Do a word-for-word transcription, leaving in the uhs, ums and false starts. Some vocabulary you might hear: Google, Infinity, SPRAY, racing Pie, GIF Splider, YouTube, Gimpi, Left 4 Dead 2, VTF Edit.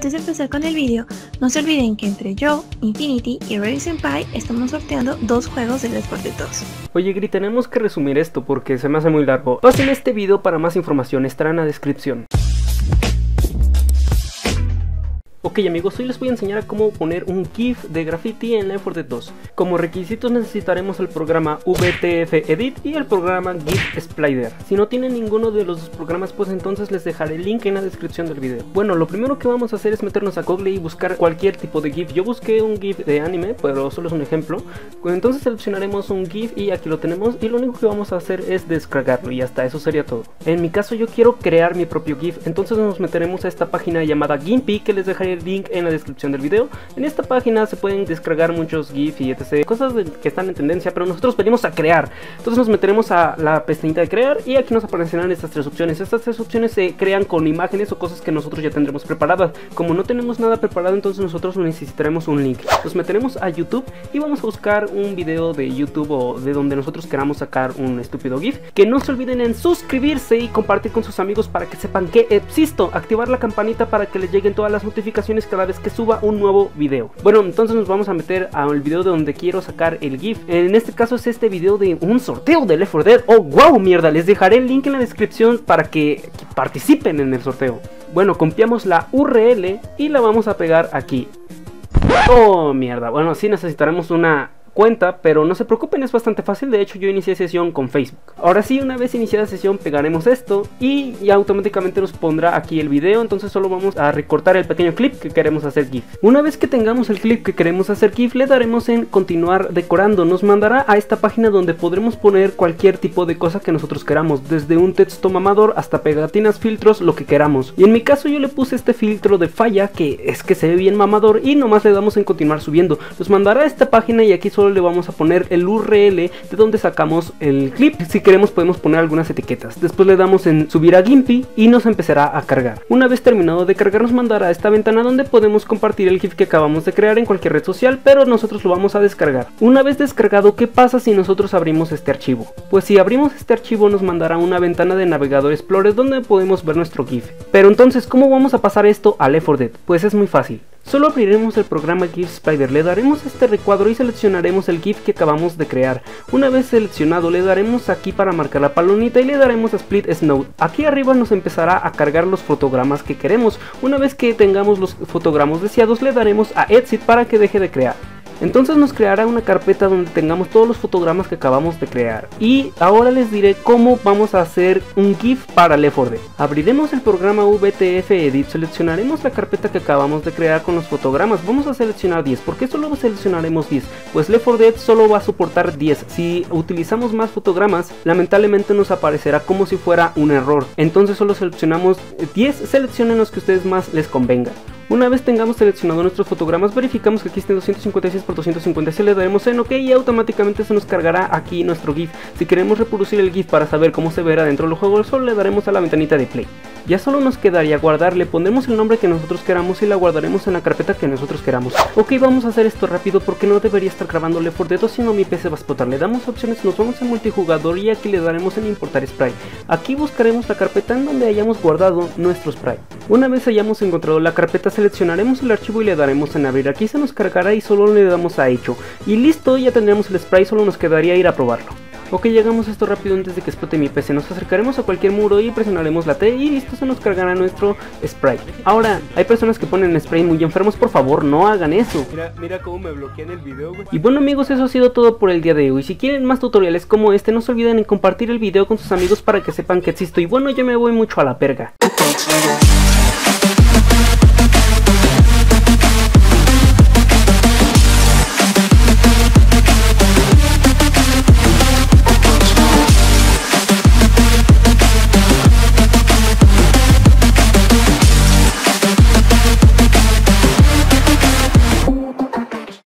Antes de empezar con el vídeo, no se olviden que entre yo, Infinity y racing Pie estamos sorteando dos juegos de Left four Dead dos. Oye Gri, tenemos que resumir esto porque se me hace muy largo. Pasen este vídeo para más información, estará en la descripción. Ok amigos, hoy les voy a enseñar a cómo poner un GIF de graffiti en Left four Dead dos. Como requisitos necesitaremos el programa V T F Edit y el programa GIF Splider. Si no tienen ninguno de los dos programas, pues entonces les dejaré el link en la descripción del video. Bueno, lo primero que vamos a hacer es meternos a Google y buscar cualquier tipo de GIF. Yo busqué un GIF de anime, pero solo es un ejemplo. Entonces seleccionaremos un GIF y aquí lo tenemos, y lo único que vamos a hacer es descargarlo y hasta eso sería todo. En mi caso yo quiero crear mi propio GIF, entonces nos meteremos a esta página llamada Gimpi, que les dejaré el link en la descripción del video. En esta página se pueden descargar muchos GIF y etcétera, cosas de, que están en tendencia, pero nosotros venimos a crear. Entonces nos meteremos a la pestañita de crear y aquí nos aparecerán estas tres opciones. Estas tres opciones se crean con imágenes o cosas que nosotros ya tendremos preparadas. Como no tenemos nada preparado, entonces nosotros necesitaremos un link. Nos meteremos a YouTube y vamos a buscar un video de YouTube o de donde nosotros queramos sacar un estúpido GIF. Que no se olviden en suscribirse y compartir con sus amigos para que sepan que existo. Activar la campanita para que les lleguen todas las notificaciones cada vez que suba un nuevo video. Bueno, entonces nos vamos a meter al video de donde quiero sacar el GIF. En este caso es este video de un sorteo de Left four Dead. Oh, wow, mierda, les dejaré el link en la descripción para que participen en el sorteo. Bueno, copiamos la U R L y la vamos a pegar aquí. Oh, mierda, bueno, sí necesitaremos una cuenta, pero no se preocupen, es bastante fácil. De hecho yo inicié sesión con Facebook. Ahora sí, una vez iniciada sesión pegaremos esto y ya automáticamente nos pondrá aquí el video. Entonces solo vamos a recortar el pequeño clip que queremos hacer GIF. Una vez que tengamos el clip que queremos hacer GIF, le daremos en continuar decorando. Nos mandará a esta página donde podremos poner cualquier tipo de cosa que nosotros queramos, desde un texto mamador hasta pegatinas, filtros, lo que queramos. Y en mi caso yo le puse este filtro de falla, que es que se ve bien mamador, y nomás le damos en continuar subiendo. Nos mandará a esta página y aquí solo le vamos a poner el U R L de donde sacamos el clip. Si queremos podemos poner algunas etiquetas. Después le damos en subir a Gimpi y nos empezará a cargar. Una vez terminado de cargar, nos mandará a esta ventana donde podemos compartir el GIF que acabamos de crear en cualquier red social, pero nosotros lo vamos a descargar. Una vez descargado, ¿qué pasa si nosotros abrimos este archivo? Pues si abrimos este archivo nos mandará una ventana de navegador Explorer donde podemos ver nuestro GIF. Pero entonces, ¿cómo vamos a pasar esto a Left four Dead? Pues es muy fácil. Solo abriremos el programa GIF Splider, le daremos este recuadro y seleccionaremos el GIF que acabamos de crear. Una vez seleccionado, le daremos aquí para marcar la palomita y le daremos a Split Snow. Aquí arriba nos empezará a cargar los fotogramas que queremos. Una vez que tengamos los fotogramas deseados, le daremos a Exit para que deje de crear. Entonces nos creará una carpeta donde tengamos todos los fotogramas que acabamos de crear. Y ahora les diré cómo vamos a hacer un GIF para Left four Dead. Abriremos el programa V T F Edit, seleccionaremos la carpeta que acabamos de crear con los fotogramas. Vamos a seleccionar diez. ¿Por qué solo seleccionaremos diez? Pues Left four Dead solo va a soportar diez. Si utilizamos más fotogramas, lamentablemente nos aparecerá como si fuera un error. Entonces solo seleccionamos diez, seleccionen los que ustedes más les convenga. Una vez tengamos seleccionado nuestros fotogramas, verificamos que aquí estén doscientos cincuenta y seis por doscientos cincuenta y seis, le daremos en OK y automáticamente se nos cargará aquí nuestro GIF. Si queremos reproducir el GIF para saber cómo se verá dentro del juego, solo le daremos a la ventanita de play. Ya solo nos quedaría guardar, le pondremos el nombre que nosotros queramos y la guardaremos en la carpeta que nosotros queramos. Ok, vamos a hacer esto rápido porque no debería estar grabando Left four Dead dos, sino mi P C va a explotar. Le damos opciones, nos vamos a multijugador y aquí le daremos en importar sprite. Aquí buscaremos la carpeta en donde hayamos guardado nuestro sprite. Una vez hayamos encontrado la carpeta, seleccionaremos el archivo y le daremos en abrir. Aquí se nos cargará y solo le damos a hecho. Y listo, ya tendremos el sprite, solo nos quedaría ir a probarlo. Ok, llegamos a esto rápido antes de que explote mi P C. Nos acercaremos a cualquier muro y presionaremos la T y listo, se nos cargará nuestro sprite. Ahora, hay personas que ponen spray muy enfermos, por favor, no hagan eso. Mira, mira cómo me bloquean el video, güey. Y bueno amigos, eso ha sido todo por el día de hoy. Si quieren más tutoriales como este, no se olviden en compartir el video con sus amigos para que sepan que existo. Y bueno, yo me voy mucho a la perga.